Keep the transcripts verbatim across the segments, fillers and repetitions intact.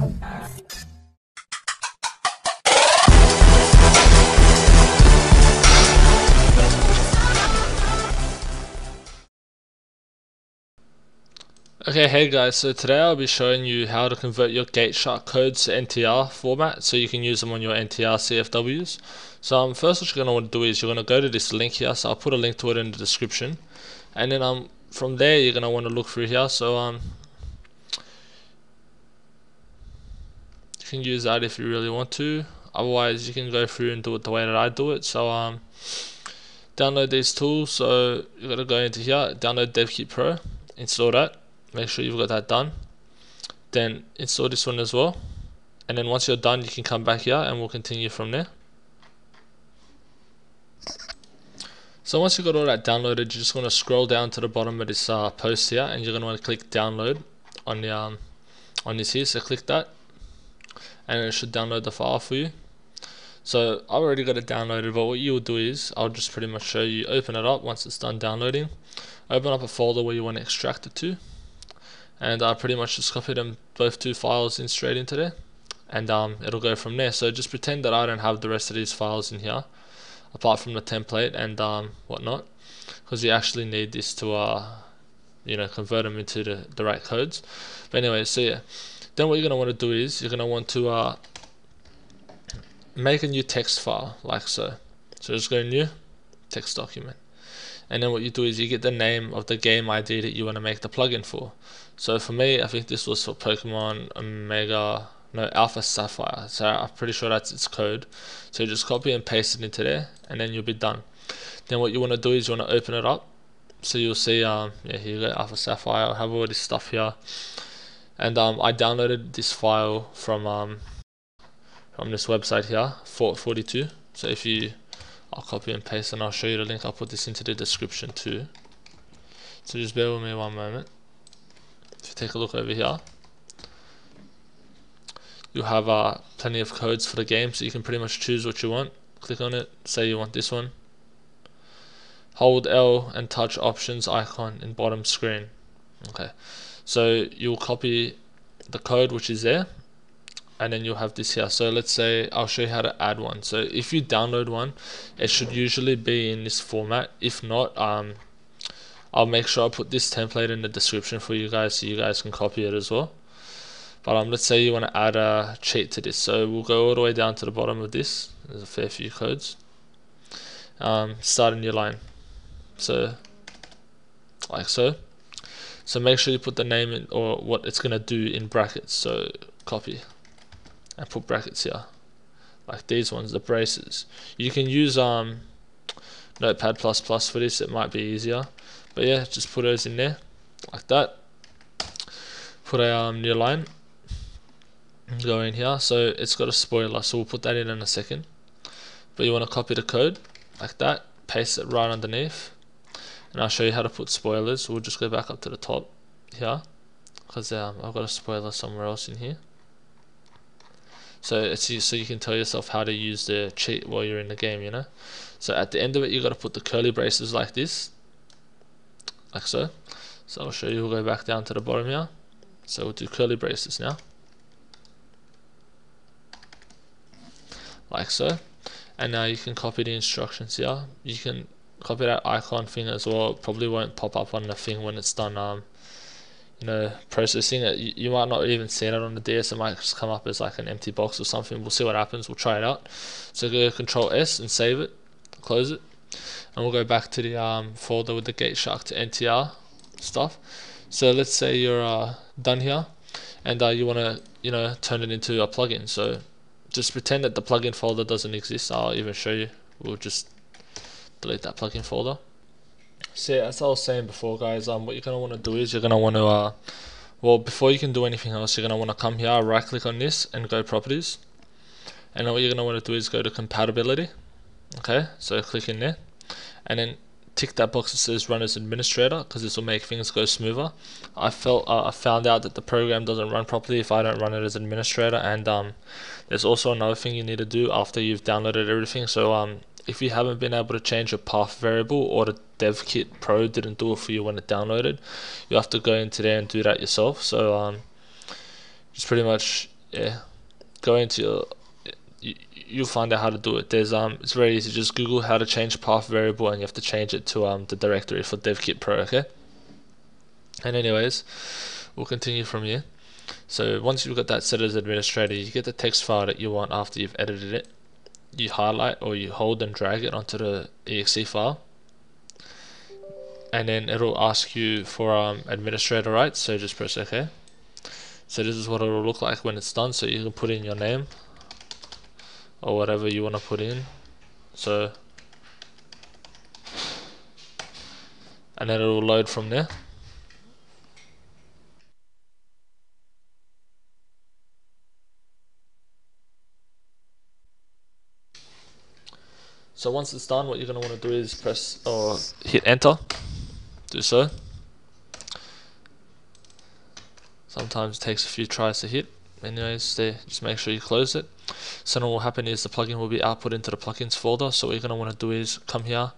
Okay, hey guys, so today I'll be showing you how to convert your GateShark codes to N T R format so you can use them on your N T R C F Ws. So um, first what you're going to want to do is you're going to go to this link here, so I'll put a link to it in the description. And then um, from there you're going to want to look through here, so um, you can use that if you really want to, otherwise you can go through and do it the way that I do it. So um, download these tools, so you're going to go into here, download DevKit Pro, install that. Make sure you've got that done, then install this one as well, and then once you're done you can come back here and we'll continue from there. So once you've got all that downloaded, you just want to scroll down to the bottom of this uh, post here, and you're going to want to click download on the um, on this here, so click that and it should download the file for you. So I've already got it downloaded, but what you'll do is, I'll just pretty much show you, open it up once it's done downloading, open up a folder where you want to extract it to, and I uh, pretty much just copy them both two files in straight into there, and um, it'll go from there. So just pretend that I don't have the rest of these files in here apart from the template and um, whatnot, because you actually need this to uh, you know, convert them into the, the right codes. But anyway, so yeah, then what you're going to want to do is you're going to want to uh, make a new text file like so. So just go new text document, and then what you do is you get the name of the game I D that you want to make the plugin for. So for me, I think this was for Pokemon Omega, no, Alpha Sapphire, so I'm pretty sure that's its code. So you just copy and paste it into there and then you'll be done. Then what you want to do is you want to open it up, so you'll see um, yeah, here you go, Alpha Sapphire. I have all this stuff here, and um, I downloaded this file from um, from this website here, Fort forty-two, so if you I'll copy and paste and I'll show you the link. I'll put this into the description too, so just bear with me one moment. If you take a look over here, you'll have uh, plenty of codes for the game, so you can pretty much choose what you want. Click on it, say you want this one, hold L and touch options icon in bottom screen. Okay, so you'll copy the code which is there, and then you'll have this here. So let's say, I'll show you how to add one. So if you download one, it should usually be in this format. If not, um, I'll make sure I put this template in the description for you guys so you guys can copy it as well. But um, let's say you want to add a cheat to this, so we'll go all the way down to the bottom of this. There's a fair few codes. Um, start a new line, so like so. So make sure you put the name in, or what it's going to do, in brackets. So copy and put brackets here, like these ones, the braces. You can use um, Notepad plus plus for this, it might be easier, but yeah, just put those in there, like that. Put a um, new line, go in here, so it's got a spoiler, so we'll put that in in a second. But you want to copy the code, like that, paste it right underneath, and I'll show you how to put spoilers. We'll just go back up to the top here, because um, I've got a spoiler somewhere else in here. So it's so you can tell yourself how to use the cheat while you're in the game, you know. So at the end of it, you got to put the curly braces like this, like so. So I'll show you. We'll go back down to the bottom here. So we'll do curly braces now, like so. And now you can copy the instructions here. You can copy that icon thing as well. It probably won't pop up on the thing when it's done. Um, You know, processing it, you, you might not even see it on the D S, it might just come up as like an empty box or something. We'll see what happens, we'll try it out. So go control S and save it, close it, and we'll go back to the um, folder with the GateShark to N T R stuff. So let's say you're uh, done here, and uh, you want to, you know, turn it into a plugin. So just pretend that the plugin folder doesn't exist. I'll even show you, we'll just delete that plugin folder. So yeah, as I was saying before guys, um, what you're going to want to do is you're going to want to, uh, well, before you can do anything else, you're going to want to come here, right click on this and go properties. And then what you're going to want to do is go to compatibility. Okay, so click in there and then tick that box that says run as administrator, because this will make things go smoother. I felt uh, I found out that the program doesn't run properly if I don't run it as administrator, and um, there's also another thing you need to do after you've downloaded everything. So um, if you haven't been able to change your path variable, or the DevKit Pro didn't do it for you when it downloaded, you have to go into there and do that yourself. So um, just pretty much yeah, go into your, you, you'll find out how to do it. There's um, it's very easy. Just Google how to change path variable, and you have to change it to um the directory for DevKit Pro. Okay. And anyways, we'll continue from here. So once you've got that set as administrator, you get the text file that you want after you've edited it. You highlight or you hold and drag it onto the E X E file, and then it'll ask you for um, administrator rights. So just press OK. So this is what it'll look like when it's done. So you can put in your name or whatever you want to put in. So, and then it'll load from there. So once it's done, what you're going to want to do is press or hit enter. Do so. Sometimes it takes a few tries to hit. Anyways, there, just make sure you close it. So now what will happen is the plugin will be output into the plugins folder. So what you're going to want to do is come here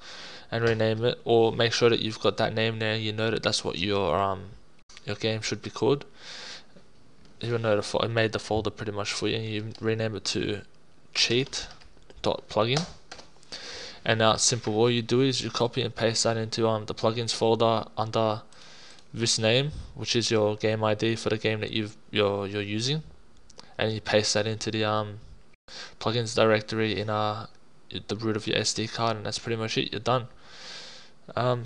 and rename it, or make sure that you've got that name there. You know that that's what your um your game should be called. You'll know the it made the folder pretty much for you, and you rename it to cheat dot plugin. And now it's simple. All you do is you copy and paste that into um the plugins folder under this name, which is your game I D for the game that you've you're you're using, and you paste that into the um plugins directory in uh the root of your S D card, and that's pretty much it. You're done. Um,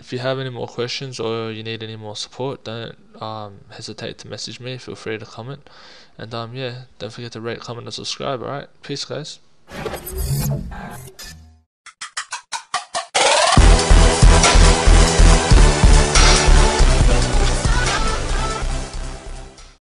if you have any more questions or you need any more support, don't um hesitate to message me. Feel free to comment, and um yeah, don't forget to rate, comment, and subscribe. All right, peace, guys.